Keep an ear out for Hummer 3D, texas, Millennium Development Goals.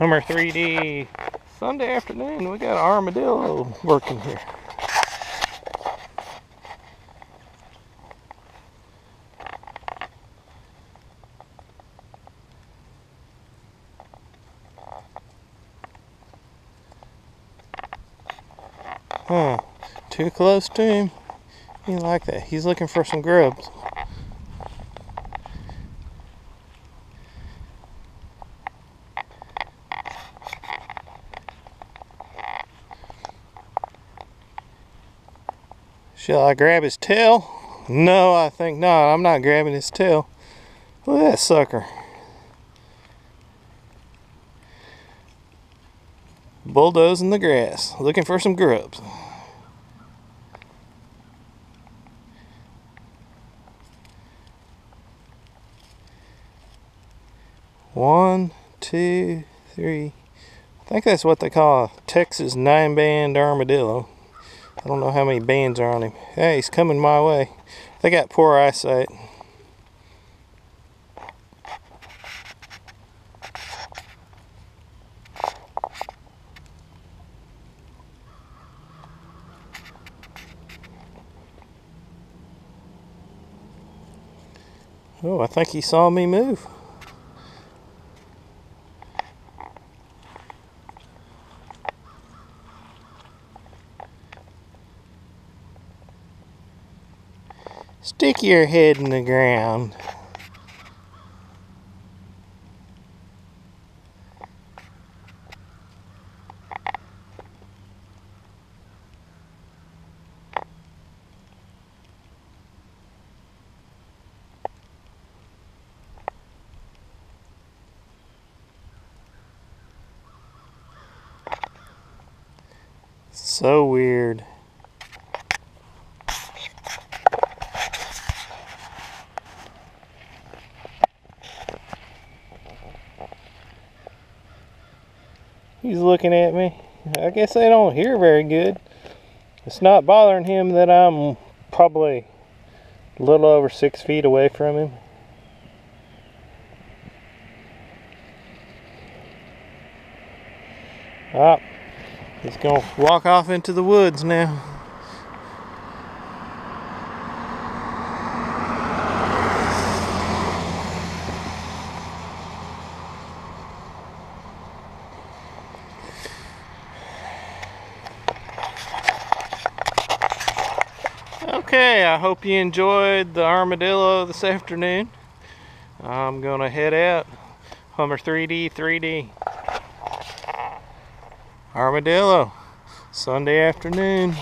Hummer 3D. Sunday afternoon, we got an armadillo working here. Huh, too close to him. He didn't like that. He's looking for some grubs. Shall I grab his tail? No, I think not. I'm not grabbing his tail. Look at that sucker. Bulldozing the grass, looking for some grubs. One, two, three. I think that's what they call a Texas 9-band armadillo. I don't know how many bands are on him. Hey, he's coming my way. They got poor eyesight. Oh, I think he saw me move. Stick your head in the ground. So weird. He's looking at me. I guess they don't hear very good. It's not bothering him that I'm probably a little over 6 feet away from him. Ah, he's gonna walk off into the woods now. Okay, I hope you enjoyed the armadillo this afternoon. I'm gonna head out. Hummer 3D, 3D. Armadillo, Sunday afternoon.